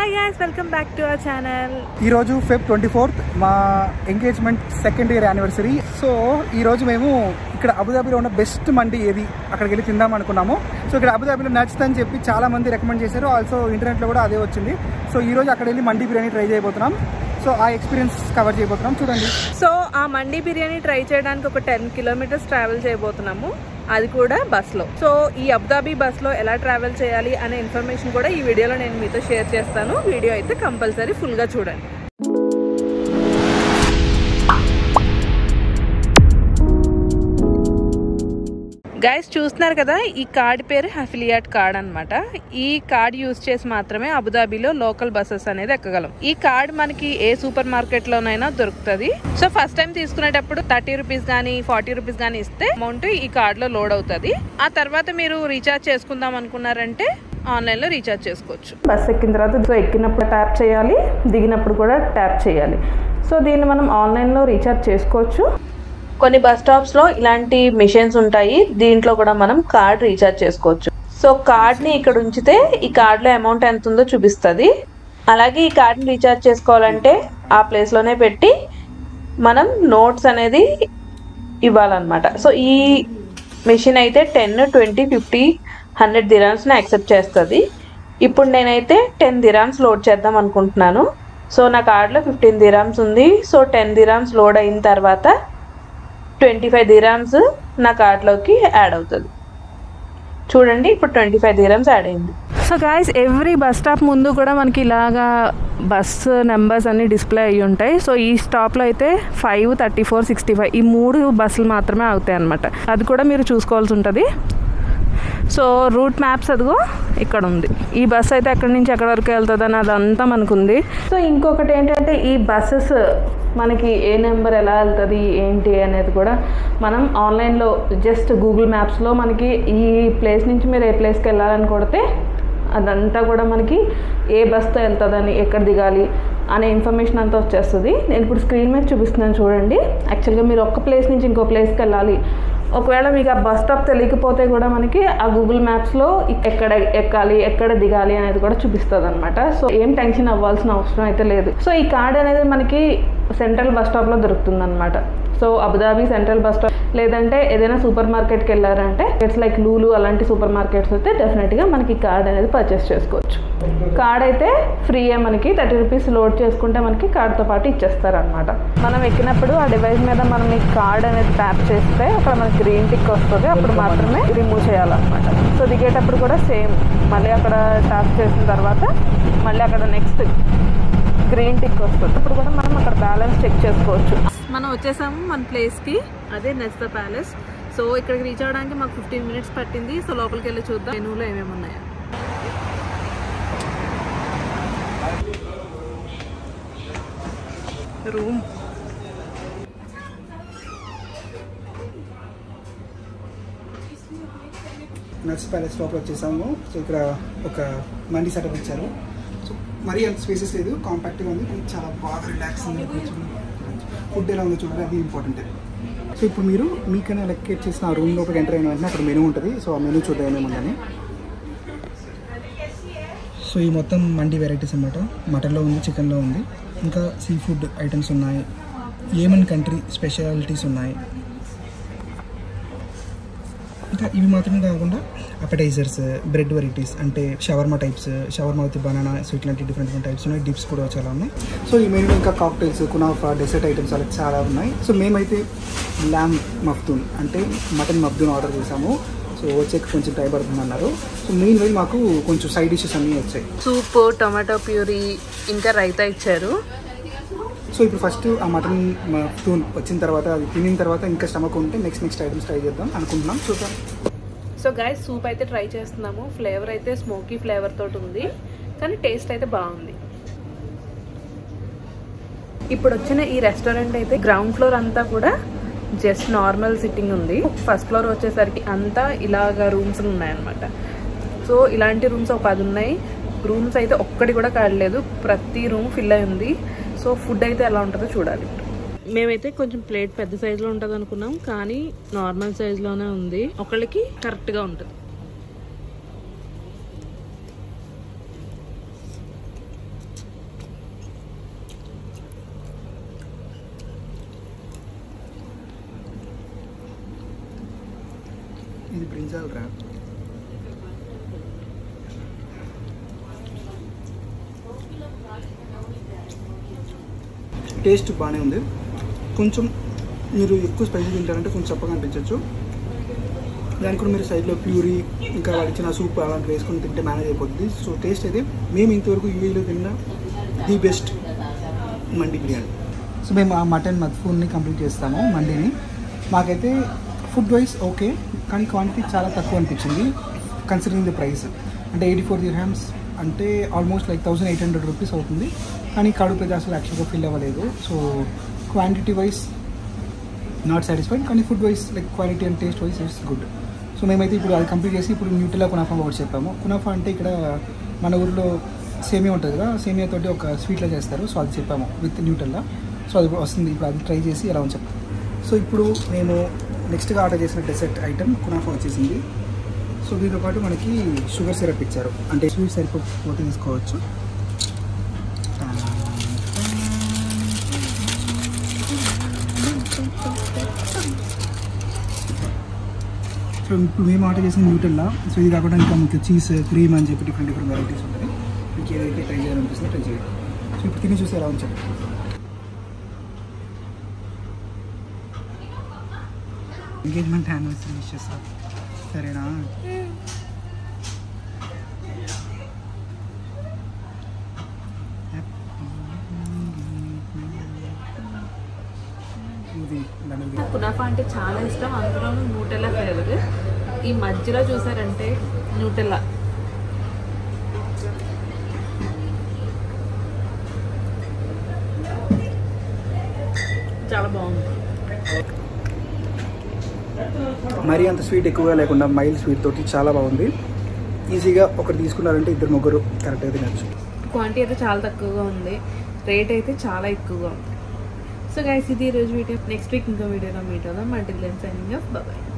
Hi guys welcome back to our channel. ఈ రోజు Feb 24 మా engagement second year anniversary. So ఈ రోజు మేము ఇక్కడ అబుదాబిలో ఉన్న బెస్ట్ మండి ఏది అక్కడికి వెళ్ళి తిందాం అనుకున్నాము. సో ఇక్కడ అబుదాబిలో నచ్చుతుందని చెప్పి చాలా మంది రికమెండ్ చేశారు. ఆల్సో ఇంటర్నెట్లో కూడా అదే వచ్చింది. సో ఈ రోజు అక్కడ వెళ్ళి మండి బిర్యానీ ట్రై చేయబోతున్నాం. సో ఆ ఎక్స్పీరియన్స్ కవర్ చేయబోతున్నాం, చూడండి. సో ఆ మండి బిర్యానీ ట్రై చేయడానికి ఒక 10 కిలోమీటర్స్ ట్రావెల్ చేయబోతున్నాము, అది కూడా బస్లో. సో ఈ అబుదాబి బస్లో ఎలా ట్రావెల్ చేయాలి అనే ఇన్ఫర్మేషన్ కూడా ఈ వీడియోలో నేను మీతో షేర్ చేస్తాను. వీడియో అయితే కంపల్సరీ ఫుల్గా చూడండి. గైస్ చూస్తున్నారు కదా, ఈ కార్డ్ పేరు హఫిలియాట్ కార్డ్ అనమాట. ఈ కార్డ్ యూజ్ చేసి మాత్రమే అబుదాబిలో లోకల్ బస్సెస్ అనేది ఎక్కగలం. ఈ కార్డ్ మనకి ఏ సూపర్ మార్కెట్ లోనైనా దొరుకుతుంది. సో ఫస్ట్ టైం తీసుకునేటప్పుడు 30 రూపీస్ గానీ 40 రూపీస్ గానీ ఇస్తే అమౌంట్ ఈ కార్డ్ లో లోడ్ అవుతుంది. ఆ తర్వాత మీరు రీఛార్జ్ చేసుకుందాం అనుకున్నారంటే ఆన్లైన్లో రీఛార్జ్ చేసుకోవచ్చు. బస్ ఎక్కిన తర్వాత ఎక్కినప్పుడు ట్యాప్ చేయాలి, దిగినప్పుడు కూడా ట్యాప్ చేయాలి. సో దీన్ని మనం ఆన్లైన్లో రీఛార్జ్ చేసుకోవచ్చు. కొన్ని బస్ స్టాప్స్ లో ఇలాంటి మిషన్స్ ఉంటాయి, దీంట్లో కూడా మనం కార్డ్ రీఛార్జ్ చేసుకోవచ్చు. సో కార్డ్ ని ఇక్కడ ఉంచితే ఈ కార్డ్ లో అమౌంట్ ఎంత ఉందో చూపిస్తుంది. అలాగే ఈ కార్డ్ ని రీఛార్జ్ చేసుకోవాలంటే ఆ ప్లేస్ లోనే పెట్టి మనం నోట్స్ అనేది ఇవ్వాలన్నమాట. సో ఈ మిషన్ అయితే 10, 20, 50, 100 దిరామ్స్ ని యాక్సెప్ట్ చేస్తుంది. ఇప్పుడు నేనైతే 10 దిరామ్స్ లోడ్ చేద్దాం అనుకుంటున్నాను. సో నా కార్డ్ లో 15 దిరామ్స్ ఉంది. సో 10 దిరామ్స్ లోడ్ అయిన తర్వాత 25 దిరామ్స్ నా కార్ట్లోకి యాడ్ అవుతుంది. చూడండి, ఇప్పుడు 25 దిరామ్స్ యాడ్ అయింది. So guys, every bus stop ముందు కూడా మనకి ఇలాగా బస్ నెంబర్స్ అన్ని డిస్ప్లే అయ్యి ఉంటాయి. సో ఈ స్టాప్లో అయితే 5, 34, 65 ఈ 3 బస్సులు మాత్రమే అవుతాయి అన్నమాట. అది కూడా మీరు చూసుకోవాల్సి ఉంటుంది. సో రూట్ మ్యాప్స్ అదిగో ఇక్కడ ఉంది. ఈ బస్ అయితే ఎక్కడి నుంచి ఎక్కడి వరకు వెళ్తుందని అదంతా మనకుంది. సో ఇంకొకటి ఏంటంటే ఈ బస్సెస్ మనకి ఏ నెంబర్ ఎలా వెళ్తుంది ఏంటి అనేది కూడా మనం ఆన్లైన్లో జస్ట్ గూగుల్ మ్యాప్స్లో మనకి ఈ ప్లేస్ నుంచి మీరు ఏ ప్లేస్కి వెళ్ళాలని కొడితే అదంతా కూడా మనకి ఏ బస్తో వెళ్తుందని ఎక్కడ దిగాలి అనే ఇన్ఫర్మేషన్ అంతా వచ్చేస్తుంది. నేను ఇప్పుడు స్క్రీన్ మీద చూపిస్తున్నాను చూడండి. యాక్చువల్గా మీరు ఒక్క ప్లేస్ నుంచి ఇంకో ప్లేస్కి వెళ్ళాలి, ఒకవేళ మీకు ఆ బస్ స్టాప్ తెలియకపోతే కూడా మనకి ఆ గూగుల్ మ్యాప్స్లో ఎక్కడ ఎక్కాలి ఎక్కడ దిగాలి అనేది కూడా చూపిస్తుంది అనమాట. సో ఏం టెన్షన్ అవ్వాల్సిన అవసరం అయితే లేదు. సో ఈ కార్డ్ అనేది మనకి సెంట్రల్ బస్ స్టాప్లో దొరుకుతుంది అనమాట. So Abu Dhabi central bus stop లేదంటే ఏదైనా సూపర్ మార్కెట్కి వెళ్ళారంటే ఇట్స్ లైక్ లూలు అలాంటి సూపర్ మార్కెట్స్ అయితే డెఫినెట్గా మనకి కార్డ్ అనేది పర్చేస్ చేసుకోవచ్చు. కార్డ్ అయితే ఫ్రీయే, మనకి 30 రూపీస్ లోడ్ చేసుకుంటే మనకి కార్డ్తో పాటు ఇచ్చేస్తారనమాట. మనం ఎక్కినప్పుడు ఆ డివైస్ మీద మనం ఈ కార్డ్ అనేది ట్యాప్ చేస్తే అక్కడ మనకి గ్రీన్ టిక్ వస్తుంది, అప్పుడు మాత్రమే రిమూవ్ చేయాలన్నమాట. సో దిగేటప్పుడు కూడా సేమ్, మళ్ళీ అక్కడ ట్యాప్ చేసిన తర్వాత మళ్ళీ అక్కడ నెక్స్ట్ గ్రీన్ టిక్ వస్తుంది. ఇప్పుడు కూడా మనం అక్కడ బ్యాలెన్స్ చెక్ చేసుకోవచ్చు. మనం వచ్చేసాము మన ప్లేస్కి, అదే నెస్తా ప్యాలెస్. సో ఇక్కడికి రీచ్ అవ్వడానికి మాకు 15 మినిట్స్ పట్టింది. సో లోపలికి వెళ్ళి చూద్దాం మెనూలో ఏమేమి ఉన్నాయో. రూమ్ నట్స్ ప్యాలెస్ లోపల వచ్చేసాము. సో ఇక్కడ ఒక మండి సెటప్ ఇచ్చారు. సో మరీ అంత స్పేసెస్ లేదు, కాంపాక్ట్గా ఉంది, కానీ చాలా బాగా రిలాక్స్ ఉంది. ఫుడ్ ఎలా ఉందో చూడండి, అది ఇంపార్టెంట్. సో ఇప్పుడు మీరు మీకైనా లొకేట్ చేసిన ఆ రూమ్ లోపలికి ఎంటర్ అయిన వెంటనే అక్కడ మెనూ ఉంటుంది. సో ఆ మెనూ చూద్దాం ఏమేమి. సో ఈ మొత్తం మండి వెరైటీస్ అన్నమాట. మటన్లో ఉంది, చికెన్లో ఉంది, ఇంకా సీ ఫుడ్ ఐటమ్స్ ఉన్నాయి, ఏమన్ కంట్రీ స్పెషాలిటీస్ ఉన్నాయి. ఇంకా ఇవి మాత్రమే కాకుండా అపెటైజర్స్, బ్రెడ్ వెరైటీస్ అంటే shawarma types, shawarma with banana, so ఇట్లాంటి డిఫరెంట్ డిఫరెంట్ టైప్స్ ఉన్నాయి. డిప్స్ కూడా చాలా ఉన్నాయి. సో ఈ మెయిన్ ఇంకా కాక్టైల్స్, కునాఫా, డెసర్ట్ ఐటమ్స్ అలా చాలా ఉన్నాయి. సో మేమైతే ల్యామ్ మఫ్దూన్ అంటే మటన్ మఫ్దూన్ ఆర్డర్ చేసాము. సో వచ్చే కొంచెం టైం పడుతుంది అన్నారు. సో మెయిన్ వెళ్ళి మాకు కొంచెం సైడ్ డిషెస్ అన్నీ వచ్చాయి. సూప్, టొమాటో ప్యూరీ, ఇంకా రైతా ఇచ్చారు. సో ఇప్పుడు ఫస్ట్ ఆ మటన్ మఫ్దూన్ వచ్చిన తర్వాత, అది తినిన తర్వాత ఇంకా స్టమక్ ఉంటే నెక్స్ట్ ఐటమ్స్ ట్రై చేద్దాం అనుకుంటున్నాం. చూద్దాం. సో గైస్, సూప్ అయితే ట్రై చేస్తున్నాము. ఫ్లేవర్ అయితే స్మోకీ ఫ్లేవర్ తోటి ఉంది, కానీ టేస్ట్ అయితే బాగుంది. ఇప్పుడు వచ్చిన ఈ రెస్టారెంట్ అయితే గ్రౌండ్ ఫ్లోర్ అంతా కూడా జస్ట్ నార్మల్ సిట్టింగ్ ఉంది. ఫస్ట్ ఫ్లోర్ వచ్చేసరికి అంతా ఇలాగ రూమ్స్ ఉన్నాయన్నమాట. సో ఇలాంటి రూమ్స్ ఒక 10 ఉన్నాయి. రూమ్స్ అయితే ఒక్కటి కూడా కాడలేదు, ప్రతి రూమ్ ఫిల్ అయి ఉంది. సో ఫుడ్ అయితే ఎలా ఉంటుందో చూడాలి. మేమైతే కొంచెం ప్లేట్ పెద్ద సైజులో ఉంటుంది అనుకున్నాం, కానీ నార్మల్ సైజులోనే ఉంది. ఒకళ్ళకి కరెక్ట్గా ఉంటుంది. Ini brinjal wrap. Taste bane undi. Koncham meeru ekku spicy tintarante koncham chappaka anpichachu. Dani kuda meeru side lo puree inka valichina soup alant vesukoni tinte manage ayipothindi. So taste ide mem inta varaku UAE lo tinna the best mandi biryani. So మేము ఆ mutton మద్ఫూన్ని complete చేస్తాము మండీని. మాకైతే food wise okay, కానీ quantity చాలా తక్కువ అనిపించింది considering the price. అంటే 84 dirhams అంటే ఆల్మోస్ట్ లైక్ 1800 రూపీస్ అవుతుంది, కానీ కడుపు అయితే అసలు యాక్చువల్గా ఫిల్ అవ్వలేదు. So quantity wise not satisfied, కానీ food wise like quality and taste wise it's good. So మేమైతే ఇప్పుడు అది కంప్లీట్ చేసి ఇప్పుడు న్యూట్రిలా కునాఫా ఒకటి చెప్పాము. కునాఫా అంటే ఇక్కడ మన ఊరిలో సేమియా ఉంటుంది కదా, సేమియా తోటి ఒక స్వీట్లో చేస్తారు. సో అది చెప్పాము విత్ న్యూట్రిలా. సో అది వస్తుంది, ఇప్పుడు అది ట్రై చేసి ఎలా ఉంది చెప్తాను. సో ఇప్పుడు మేము నెక్స్ట్గా ఆర్డర్ చేసిన డెసర్ట్ ఐటమ్ కునాఫా వచ్చేసింది. సో దీంతో పాటు మనకి షుగర్ సిరప్ ఇచ్చారు, అంటే స్వీట్ సరిపోతే తీసుకోవచ్చు. సో ఇప్పుడు మేము ఆర్డర్ చేసిన న్యూటెల్లా. సో ఇది కాకుండా ఇంకా మీకు చీజ్ క్రీమ్ అని చెప్పి డిఫరెంట్ డిఫరెంట్ వెరైటీస్ ఉంటుంది. మీకు ఏదైతే ట్రై చేయాలనిపిస్తుందో ట్రై చేయండి. సో ఇప్పుడు తిని చూసి ఎలా ఉంది చెప్తాను. ఎంగేజ్మెంట్ యానివర్సరీ విష్ చేస్తాం, సరేనా? కునాఫా అంటే చాలా ఇష్టం, అందులోనూ న్యూటెల్లా ఫ్లేవర్. ఈ మధ్యలో చూసారంటే న్యూటెల్లా చాలా బాగుంది. మరీ అంత స్వీట్ ఎక్కువగా లేకుండా మైల్డ్ స్వీట్ తోటి చాలా బాగుంది. ఈజీగా ఒకటి తీసుకున్నారంటే ఇద్దరు ముగ్గురు కరెక్ట్గా తినచ్చు. క్వాంటిటీ అయితే చాలా తక్కువగా ఉంది, రేట్ అయితే చాలా ఎక్కువగా ఉంది. సో గైస్ ఇది ఈరోజు వీడియో. నెక్స్ట్ వీక్ ఇంకో వీడియోలో మీట్ అవుదాం. అంటే లెన్స్ అయినా బాయ్.